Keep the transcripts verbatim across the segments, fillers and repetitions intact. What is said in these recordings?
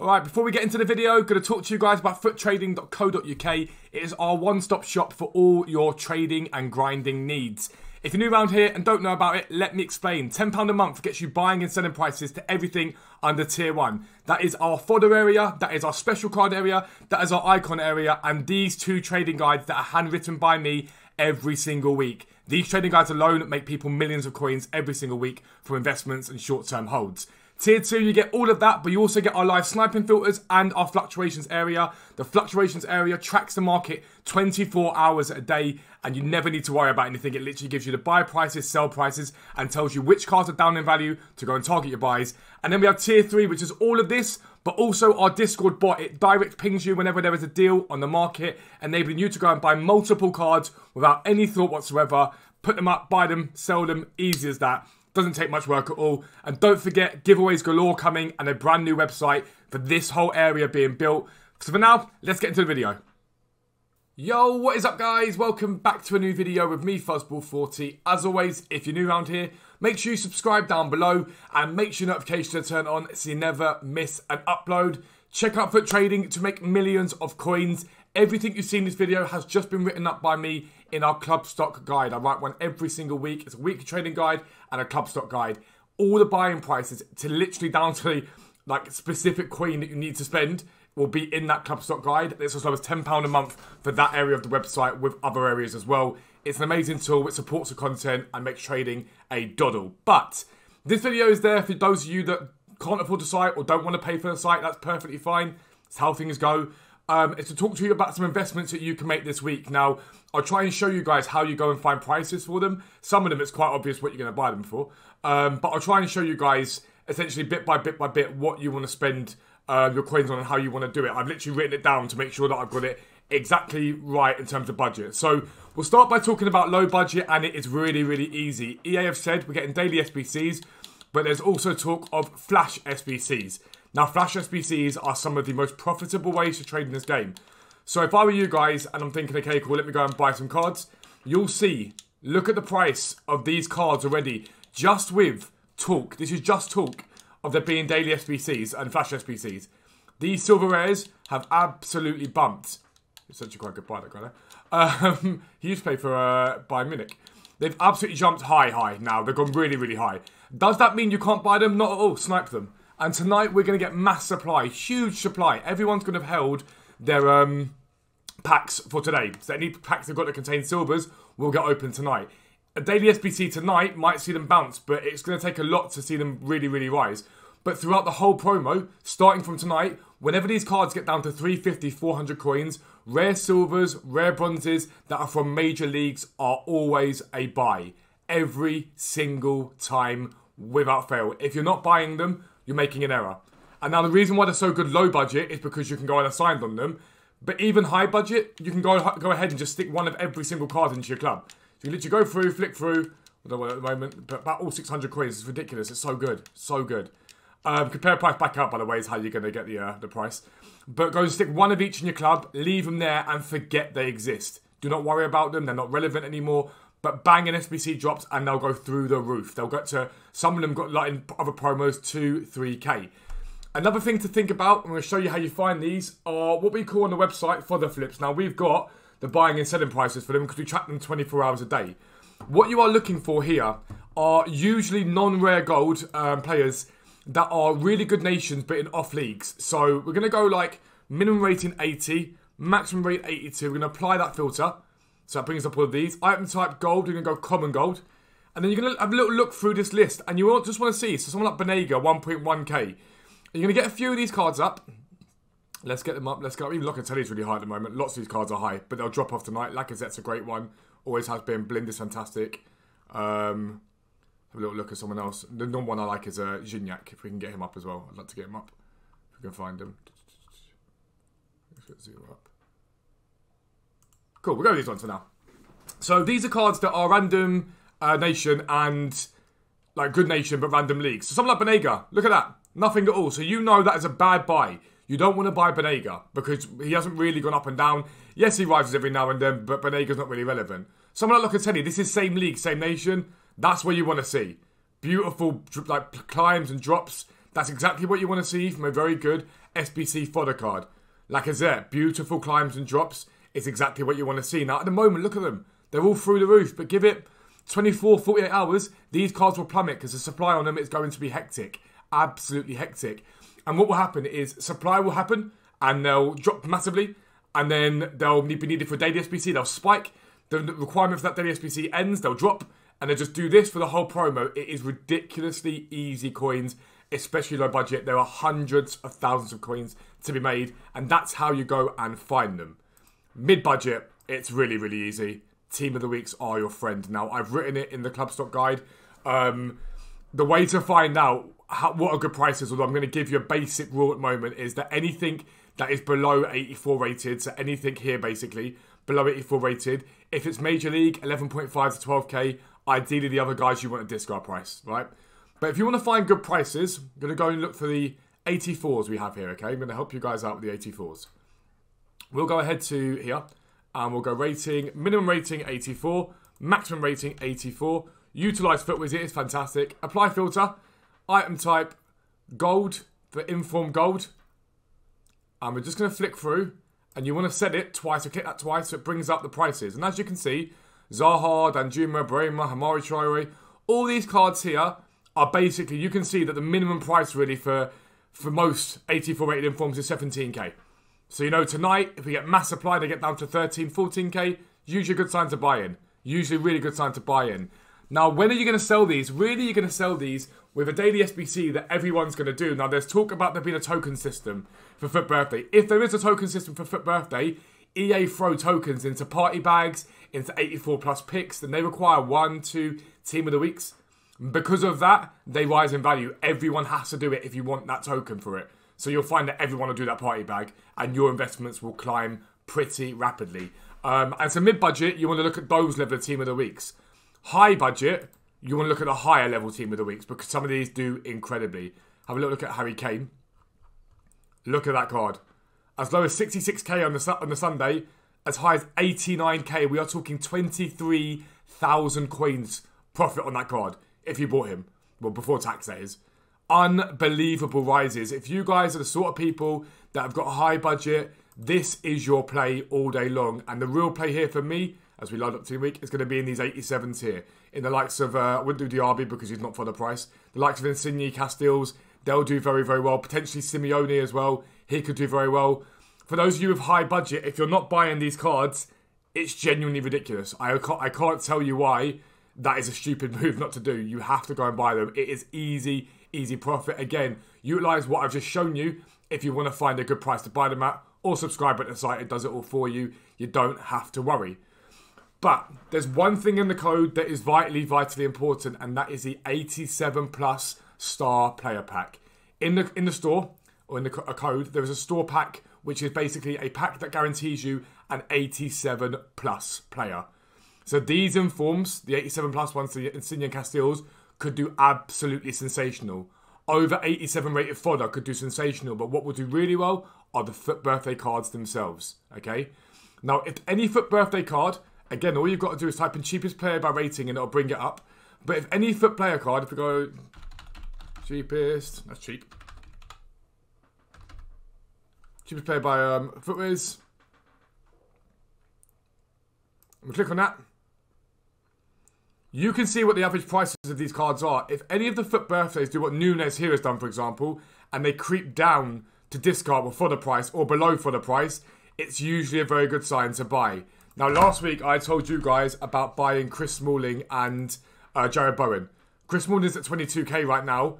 Alright, before we get into the video, going to talk to you guys about foot trading dot co dot U K. It is our one-stop shop for all your trading and grinding needs. If you're new around here and don't know about it, let me explain. ten pounds a month gets you buying and selling prices to everything under tier one. That is our fodder area, that is our special card area, that is our icon area, and these two trading guides that are handwritten by me every single week. These trading guides alone make people millions of coins every single week from investments and short-term holds. tier two, you get all of that, but you also get our live sniping filters and our fluctuations area. The fluctuations area tracks the market twenty-four hours a day, and you never need to worry about anything. It literally gives you the buy prices, sell prices, and tells you which cars are down in value to go and target your buys. And then we have tier three, which is all of this, but also our Discord bot. It direct pings you whenever there is a deal on the market, enabling you to go and buy multiple cards without any thought whatsoever. Put them up, buy them, sell them, easy as that. Doesn't take much work at all. And don't forget, giveaways galore coming and a brand new website for this whole area being built. So for now, let's get into the video. Yo, what is up guys? Welcome back to a new video with me, Fuzzball forty. As always, if you're new around here, make sure you subscribe down below and make sure your notifications are turned on so you never miss an upload. Check out F U T Trading to make millions of coins. Everything you see in this video has just been written up by me in our club stock guide. I write one every single week. It's a weekly trading guide and a club stock guide. All the buying prices, to literally down to the like specific coin that you need to spend, will be in that club stock guide. It's as low as ten pounds a month for that area of the website with other areas as well. It's an amazing tool. It supports the content and makes trading a doddle. But this video is there for those of you that can't afford the site or don't want to pay for the site. That's perfectly fine. It's how things go. Um, it's to talk to you about some investments that you can make this week. Now, I'll try and show you guys how you go and find prices for them. Some of them, it's quite obvious what you're going to buy them for. Um, but I'll try and show you guys, essentially, bit by bit by bit, what you want to spend uh, your coins on and how you want to do it. I've literally written it down to make sure that I've got it exactly right in terms of budget. So, we'll start by talking about low budget, and it is really, really easy. E A have said we're getting daily S B Cs, but there's also talk of flash S B Cs. Now, flash S B Cs are some of the most profitable ways to trade in this game. So if I were you guys and I'm thinking, okay, cool, let me go and buy some cards, you'll see, look at the price of these cards already, just with talk. This is just talk of there being daily S B Cs and flash S B Cs. These silver rares have absolutely bumped. It's actually quite a good buy, that guy there. Um, he used to play for uh, Bayern Munich. They've absolutely jumped high, high now. They've gone really, really high. Does that mean you can't buy them? Not at all. Snipe them. And tonight we're going to get mass supply, huge supply. Everyone's going to have held their um, packs for today. So any packs they've got that contain silvers will get open tonight. A daily S B C tonight might see them bounce, but it's going to take a lot to see them really, really rise. But throughout the whole promo, starting from tonight, whenever these cards get down to three fifty, four hundred coins, rare silvers, rare bronzes that are from major leagues are always a buy. Every single time without fail. If you're not buying them, you're making an error. And now the reason why they're so good low budget is because you can go and assign on them. But even high budget, you can go go ahead and just stick one of every single card into your club. So you literally go through, flick through, I don't know at the moment, but about all six hundred coins. It's ridiculous. It's so good. So good. Um, compare price back up, by the way, is how you're going to get the, uh, the price. But go and stick one of each in your club, leave them there and forget they exist. Do not worry about them. They're not relevant anymore. But bang, an S B C drops and they'll go through the roof. They'll get to, some of them got like in other promos, two, three K. Another thing to think about, I'm going to show you how you find these, are what we call on the website fodder flips. Now we've got the buying and selling prices for them because we track them twenty-four hours a day. What you are looking for here are usually non-rare gold um, players that are really good nations but in off leagues. So we're going to go like minimum rating eighty, maximum rate eighty-two. We're going to apply that filter. So that brings up all of these. Item type gold, you're going to go common gold. And then you're going to have a little look through this list. And you just want to see, so someone like Benega, one point one K. You're going to get a few of these cards up. Let's get them up, let's go. Even Locatelli's really high at the moment. Lots of these cards are high, but they'll drop off tonight. Lacazette's a great one. Always has been. Blind is fantastic. Um, have a little look at someone else. The one I like is uh, Gignac, if we can get him up as well. I'd like to get him up, if we can find him. Let's zoom up. Cool, we'll go with these ones for now. So these are cards that are random uh, nation and like good nation, but random leagues. So something like Benega, look at that. Nothing at all. So you know that is a bad buy. You don't want to buy Benega because he hasn't really gone up and down. Yes, he rises every now and then, but Benega's not really relevant. Someone like Locatelli, this is same league, same nation. That's where you want to see. Beautiful like climbs and drops. That's exactly what you want to see from a very good S B C fodder card. Lacazette, beautiful climbs and drops. It's exactly what you want to see. Now, at the moment, look at them. They're all through the roof, but give it twenty-four, forty-eight hours, these cards will plummet because the supply on them is going to be hectic. Absolutely hectic. And what will happen is supply will happen and they'll drop massively and then they'll be needed for daily S B C. They'll spike. The requirement for that daily S B C ends, they'll drop, and they just do this for the whole promo. It is ridiculously easy coins, especially low budget. There are hundreds of thousands of coins to be made, and that's how you go and find them. Mid-budget, it's really, really easy. Team of the Weeks are your friend. Now, I've written it in the club stock guide. Um, the way to find out how, what a good price is, although I'm going to give you a basic rule at the moment, is that anything that is below eighty-four rated, so anything here basically, below eighty-four rated, if it's Major League, eleven point five to twelve K, ideally the other guys you want a discard price, right? But if you want to find good prices, I'm going to go and look for the eighty-fours we have here, okay? I'm going to help you guys out with the eighty-fours. We'll go ahead to here. And we'll go rating, minimum rating eighty-four, maximum rating eighty-four. Utilize FootWiz, it is fantastic. Apply filter, item type, gold for inform gold. And we're just going to flick through. And you want to set it twice, so click that twice, so it brings up the prices. And as you can see, Zaha, Danjuma, Brahma, Hamari Traore, all these cards here are basically, you can see that the minimum price really for, for most eighty-four rated informs is seventeen K. So, you know, tonight, if we get mass supply, they get down to thirteen, fourteen K. Usually a good sign to buy in. Usually a really good sign to buy in. Now, when are you going to sell these? Really, you're going to sell these with a daily S B C that everyone's going to do. Now, there's talk about there being a token system for FUT Birthday. If there is a token system for FUT Birthday, E A throw tokens into party bags, into eighty-four plus picks, then they require one, two Team of the Weeks. Because of that, they rise in value. Everyone has to do it if you want that token for it. So you'll find that everyone will do that party bag and your investments will climb pretty rapidly. Um, and so mid-budget, you want to look at those level of Team of the Weeks. High budget, you want to look at the higher level Team of the Weeks because some of these do incredibly. Have a little look at Harry Kane. Look at that card. As low as sixty-six K on the, on the Sunday, as high as eighty-nine K. We are talking twenty-three thousand coins profit on that card if you bought him. Well, before tax that is. Unbelievable rises. If you guys are the sort of people that have got a high budget, this is your play all day long. And the real play here for me, as we load up to the week, is going to be in these eighty-sevens here. In the likes of, uh, I wouldn't do Diaby because he's not for the price. The likes of Insigne, Castells, they'll do very, very well. Potentially Simeone as well. He could do very well. For those of you with high budget, if you're not buying these cards, it's genuinely ridiculous. I can't, I can't tell you why that is a stupid move not to do. You have to go and buy them. It is easy. Easy profit. Again, utilize what I've just shown you if you want to find a good price to buy them at, or subscribe at the site. It does it all for you. You don't have to worry. But there's one thing in the code that is vitally, vitally important, and that is the eighty-seven plus star player pack. In the in the store, or in the a code, there is a store pack, which is basically a pack that guarantees you an eighty-seven plus player. So these informs, the eighty-seven plus ones, the Insigne and Castells, could do absolutely sensational. Over eighty-seven rated fodder could do sensational, but what will do really well are the FUT Birthday cards themselves, okay? Now, if any FUT Birthday card, again, all you've got to do is type in cheapest player by rating and it'll bring it up. But if any FUT player card, if we go cheapest, that's cheap. Cheapest player by um, FootWiz. We click on that. You can see what the average prices of these cards are. If any of the FUT Birthdays do what Nunes here has done, for example, and they creep down to discard or fodder price or below fodder price, it's usually a very good sign to buy. Now, last week, I told you guys about buying Chris Smalling and uh, Jared Bowen. Chris Smalling is at twenty-two K right now.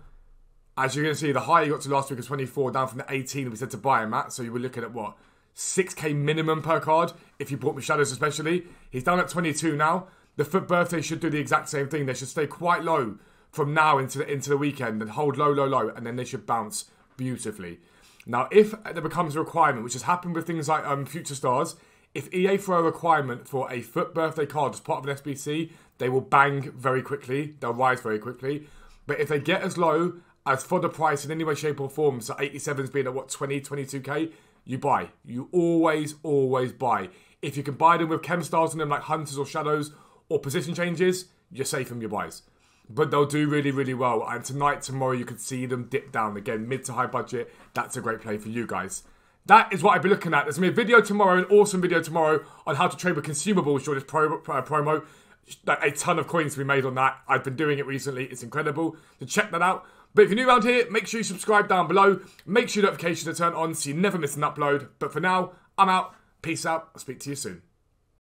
As you're going to see, the high you got to last week is twenty-four, down from the eighteen that we said to buy him at. So you were looking at, what, six K minimum per card, if you bought Machado's especially. He's down at twenty-two now. The FUT Birthday should do the exact same thing. They should stay quite low from now into the, into the weekend and hold low, low, low, and then they should bounce beautifully. Now, if there becomes a requirement, which has happened with things like um, Future Stars, if E A throw a requirement for a FUT Birthday card as part of an S B C, they will bang very quickly. They'll rise very quickly. But if they get as low as fodder price in any way, shape or form, so eighty-sevens being at, what, twenty, twenty-two K, you buy. You always, always buy. If you can buy them with chem stars in them like Hunters or Shadows, or position changes, you're safe from your buys. but they'll do really, really well. And tonight, tomorrow, you can see them dip down. Again, mid to high budget, that's a great play for you guys. That is what I'd be looking at. There's going to be a video tomorrow, an awesome video tomorrow, on how to trade with consumables during this pro uh, promo. A ton of coins to be made on that. I've been doing it recently. It's incredible. So check that out. But if you're new around here, make sure you subscribe down below. Make sure your notifications are turned on so you never miss an upload. But for now, I'm out. Peace out. I'll speak to you soon.